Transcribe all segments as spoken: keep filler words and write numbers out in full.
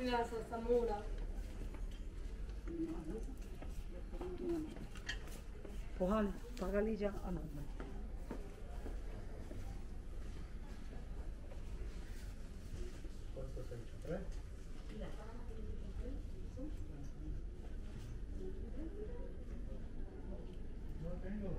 Gracias, Samura. Ojalá, págale ya a mamá. ¿Cuánto se ha hecho? ¿Tres? No tengo.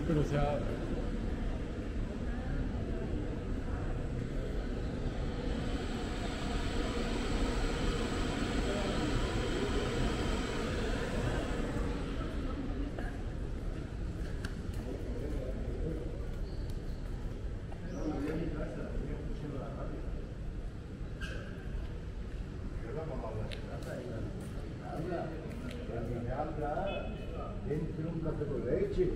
Sí, pero o sea... Habla dentro de un café con leche.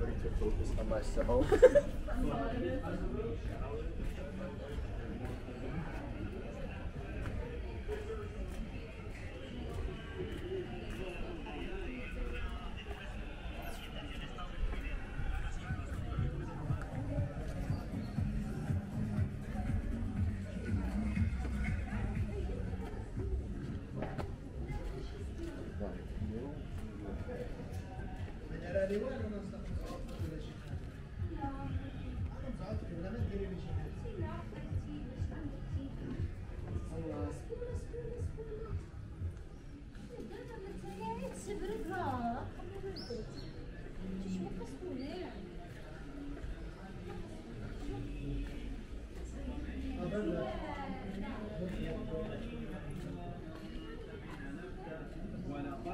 ready to focus on myself.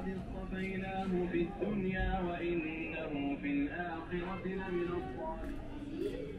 اصطفيناه في الدنيا وإنه في الآخرة لمن الصالحين.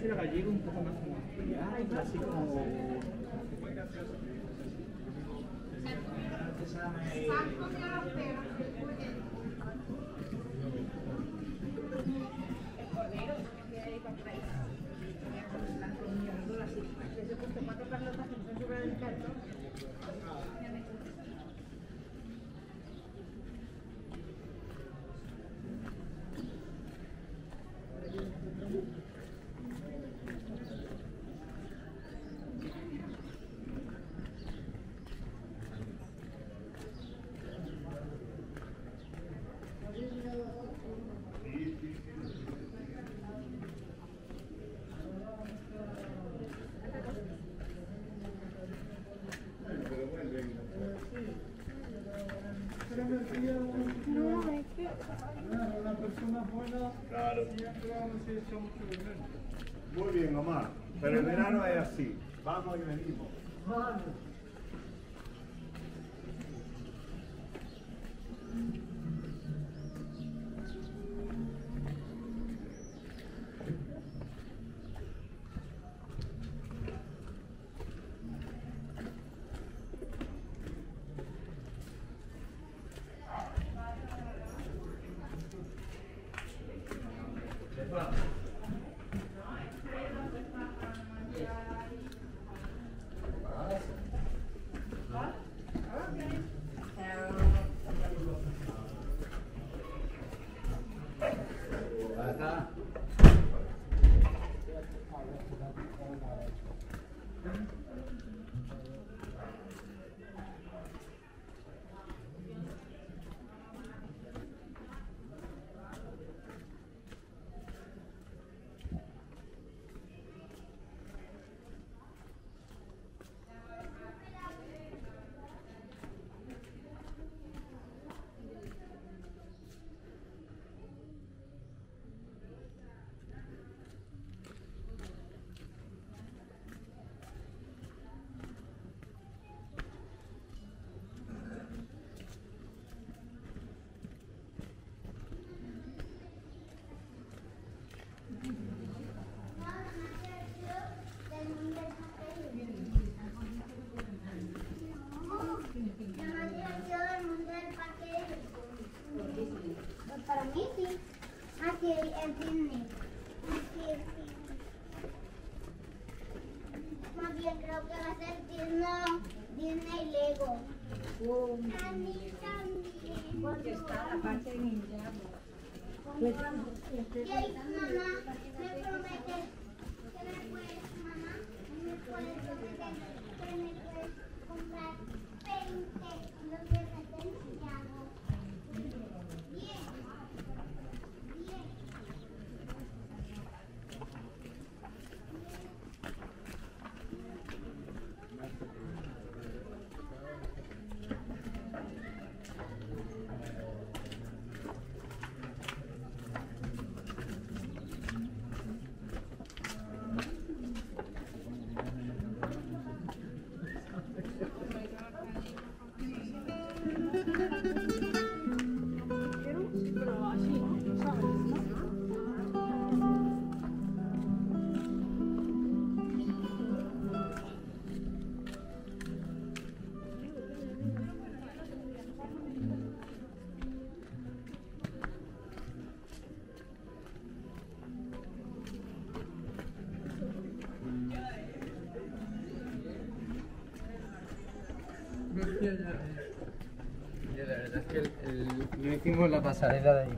Si era gallego, un poco más como así como muy bien, Omar, pero el verano es así, vamos y venimos. Vamos. Porque está la parte de mi llama. Yo la verdad es que el, el, yo hicimos la pasarela de ahí.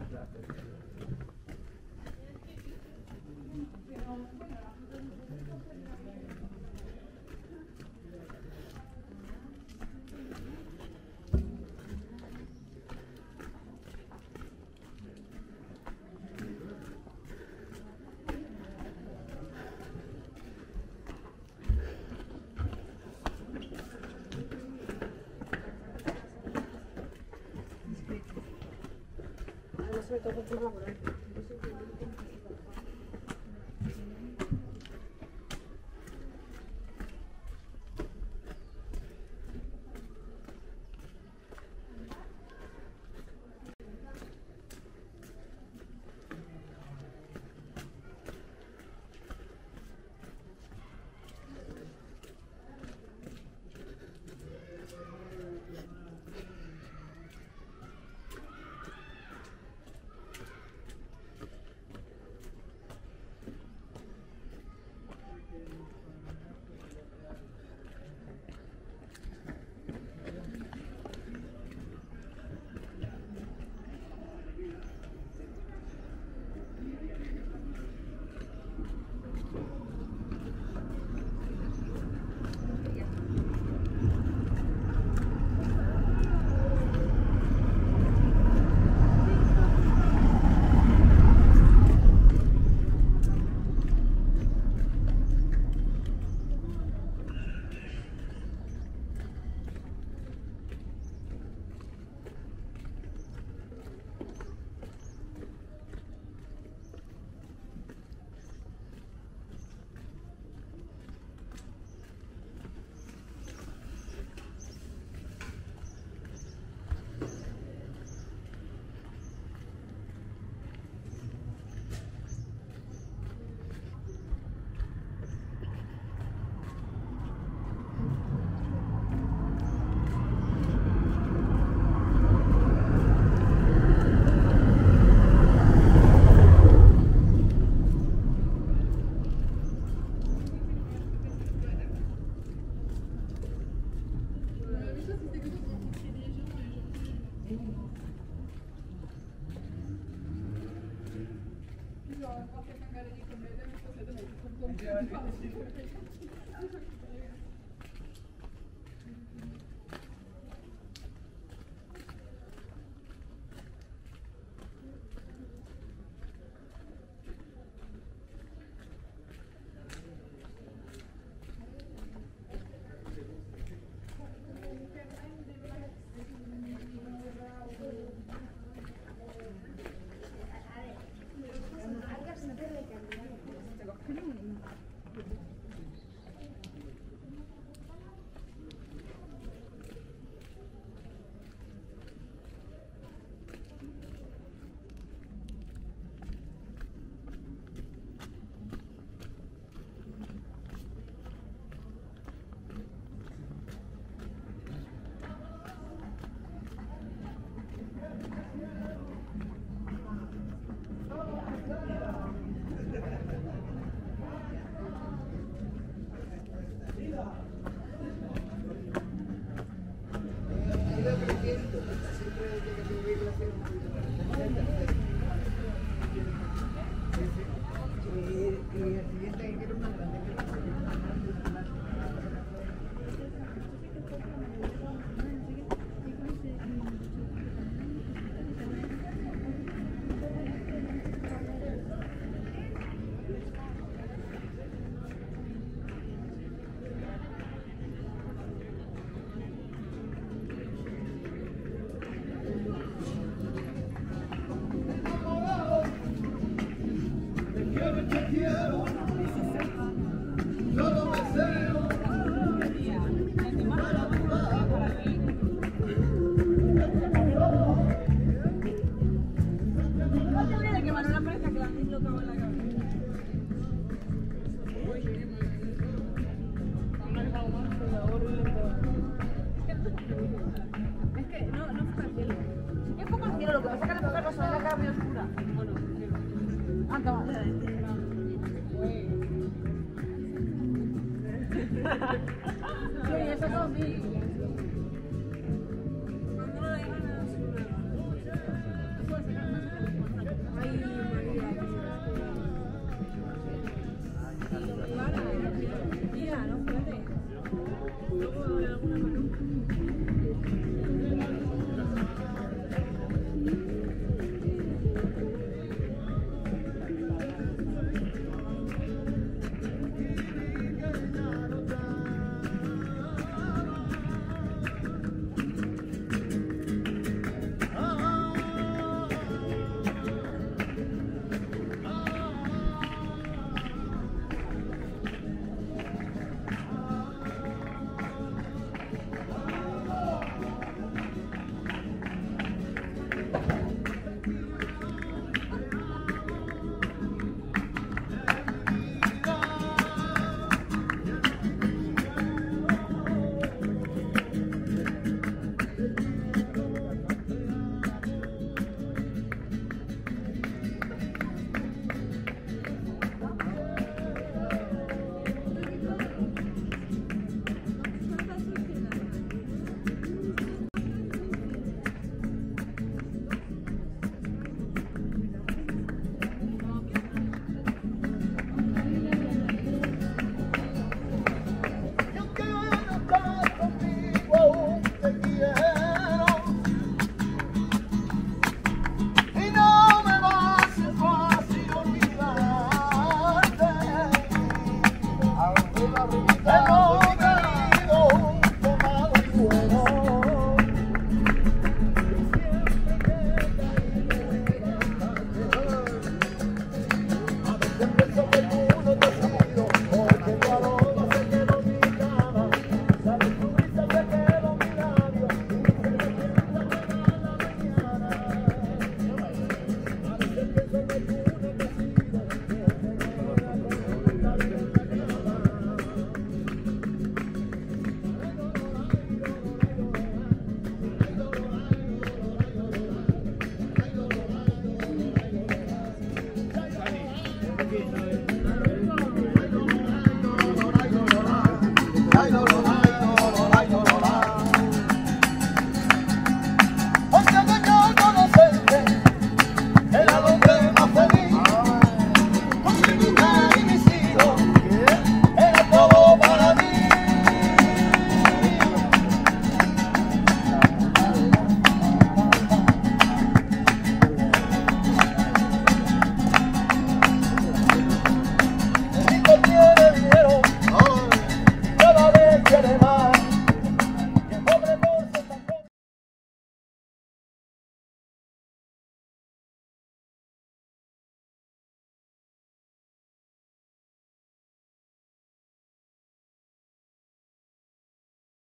Sí, eso conmigo.